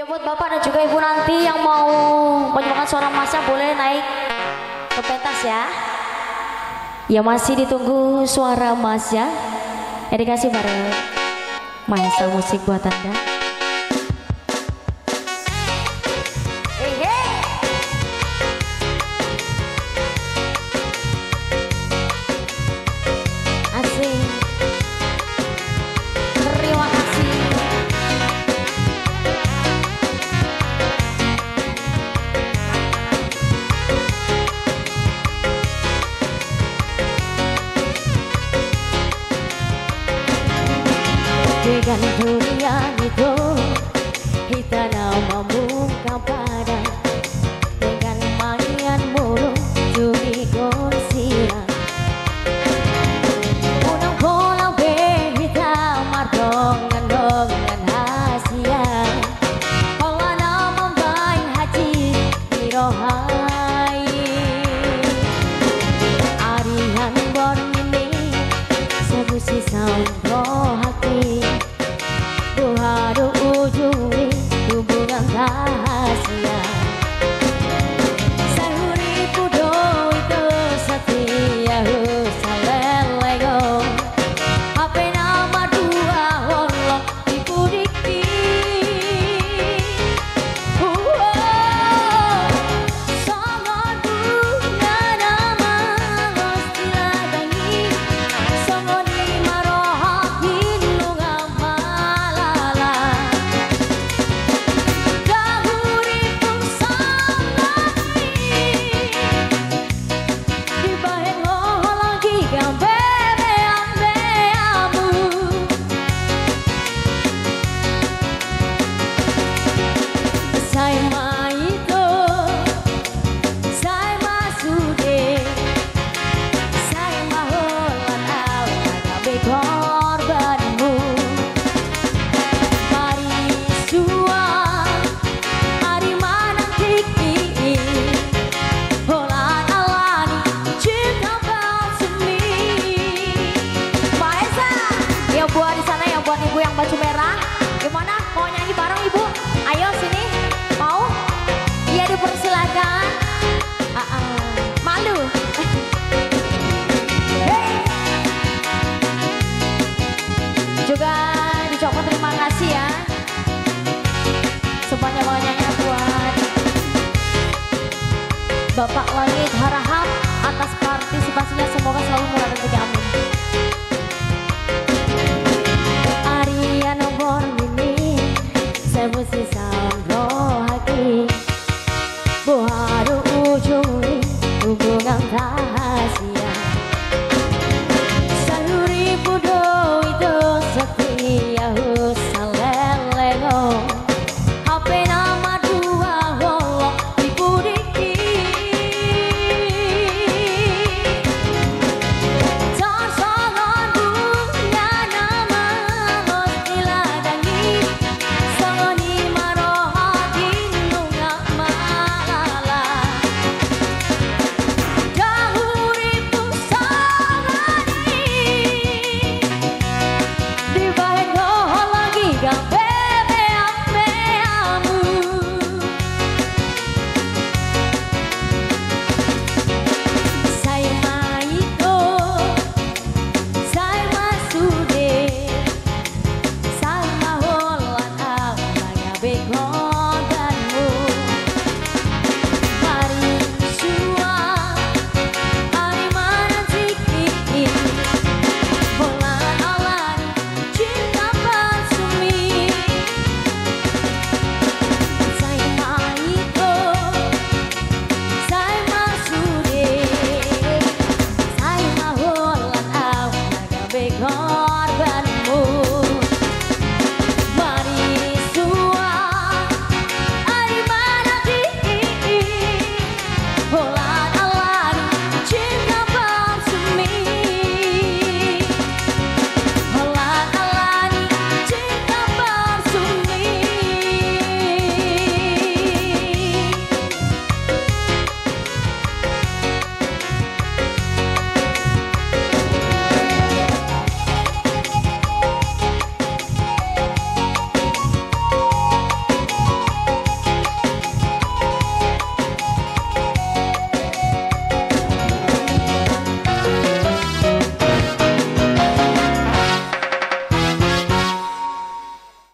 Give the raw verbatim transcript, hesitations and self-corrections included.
Iya, buat bapak dan juga ibu nanti yang mau menyumbangkan suara masnya boleh naik ke pentas ya. Ya, masih ditunggu suara masnya. Ya, dikasih bareng maestro musik buat Anda. Dengan durian itu kita namamu kepada, dengan manian mulu juri gosia unang bola be hitam ardong ngandong ngan hasia kola nama bayi haji mirohai arihan bon ini sebusi sampro hati baju merah, gimana mau nyanyi bareng ibu? Ayo sini, mau? Iya, dipersilakan. Uh -uh. Malu. Hey. Juga di Joko terima kasih ya. Semuanya mau nyanyi buat Bapak Waris Harahap atas partisipasinya, semoga selalu murah rezeki, amin. Semusi sambro hati, buharu ujung hubungan tahan.